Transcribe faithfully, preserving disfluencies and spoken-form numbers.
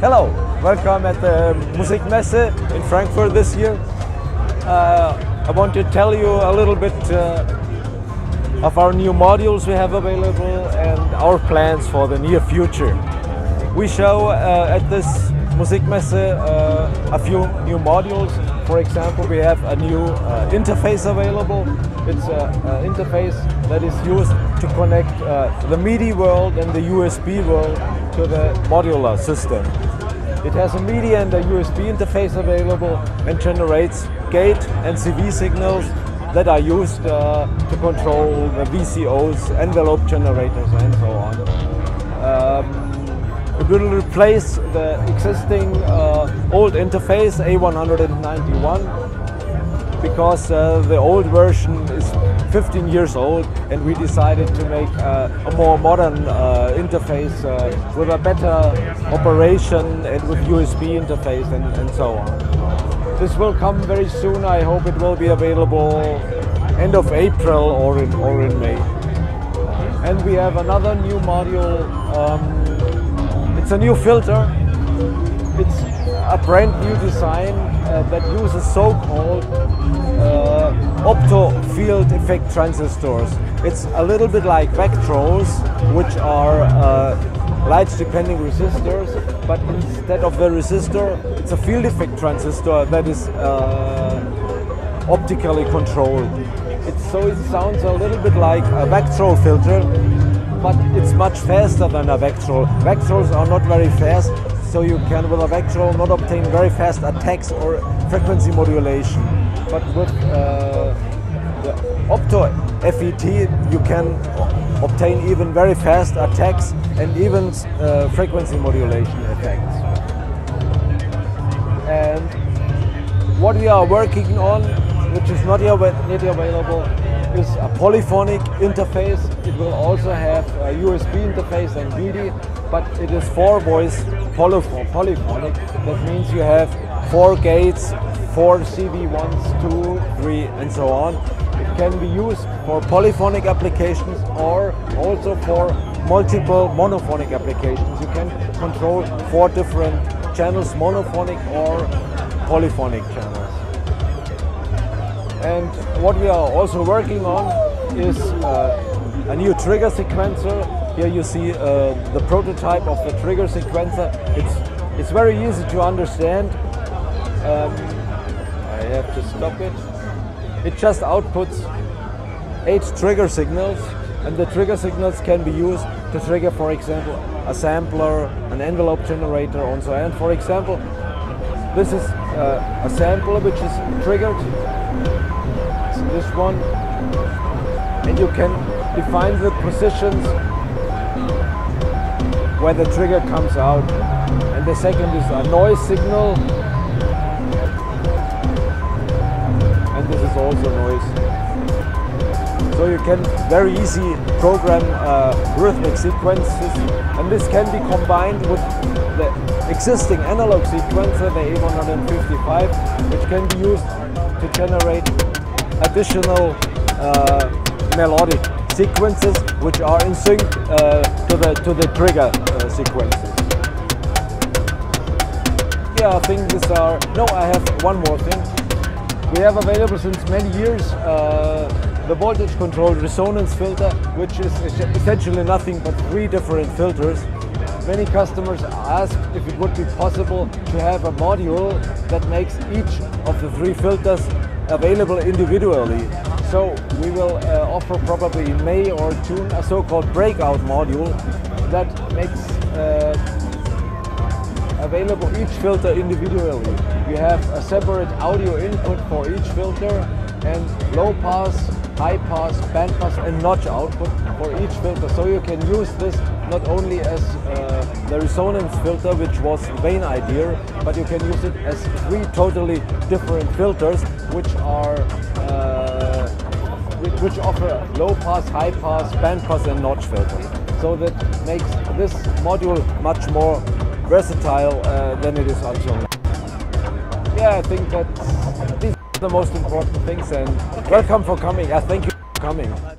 Hello, welcome at the Musikmesse in Frankfurt this year. Uh, I want to tell you a little bit uh, of our new modules we have available and our plans for the near future. We show uh, at this Musikmesse uh, a few new modules. For example, we have a new uh, interface available. It's an interface that is used to connect uh, the MIDI world and the U S B world to the modular system. It has a MIDI and a U S B interface available and generates gate and C V signals that are used uh, to control the V C Os, envelope generators, and so on. Um, it will replace the existing uh, old interface A one ninety-one because uh, the old version is fifteen years old, and we decided to make uh, a more modern uh, interface uh, with a better operation and with U S B interface and, and so on. This will come very soon. I hope it will be available end of April or in, or in May. And we have another new module. Um, it's a new filter. It's a brand new design uh, that uses so-called uh, opto-field effect transistors. It's a little bit like Vactrols, which are uh, light-depending resistors, but instead of the resistor, it's a field effect transistor that is uh, optically controlled. It's, so it sounds a little bit like a Vactrol filter, but it's much faster than a Vactrol. Vactrols are not very fast, so you can, with a Vactrol, not obtain very fast attacks or frequency modulation. But with uh, the Opto-F E T, you can obtain even very fast attacks and even uh, frequency modulation effects. And what we are working on, which is not yet available, is a polyphonic interface. It will also have a U S B interface and MIDI, but it is four voice polyphonic. That means you have four gates, for C V one, two, three, and so on. It can be used for polyphonic applications or also for multiple monophonic applications. You can control four different channels, monophonic or polyphonic channels. And what we are also working on is uh, a new trigger sequencer. Here you see uh, the prototype of the trigger sequencer. It's, it's very easy to understand. Um, I have to stop it. It just outputs eight trigger signals, and the trigger signals can be used to trigger, for example, a sampler, an envelope generator, and so on. For example, this is uh, a sampler which is triggered. So this one, and you can define the positions where the trigger comes out. And the second is a noise signal. Also noise. So you can very easy program uh, rhythmic sequences, and this can be combined with the existing analog sequencer, the A one fifty-five, which can be used to generate additional uh, melodic sequences which are in sync uh, to the to the trigger uh, sequences. Yeah, I think these are. No, I have one more thing. We have available since many years uh, the voltage controlled resonance filter, which is essentially nothing but three different filters. Many customers asked if it would be possible to have a module that makes each of the three filters available individually. So we will uh, offer probably in May or June a so-called breakout module that makes uh, available each filter individually. We have a separate audio input for each filter and low pass, high pass, bandpass and notch output for each filter. So you can use this not only as uh, the resonance filter, which was the main idea, but you can use it as three totally different filters which are uh, which offer low pass, high pass, bandpass and notch filters. So that makes this module much more versatile uh, than it is until now. Yeah, I think that these are the most important things, and okay. Welcome for coming. I uh, thank you for coming.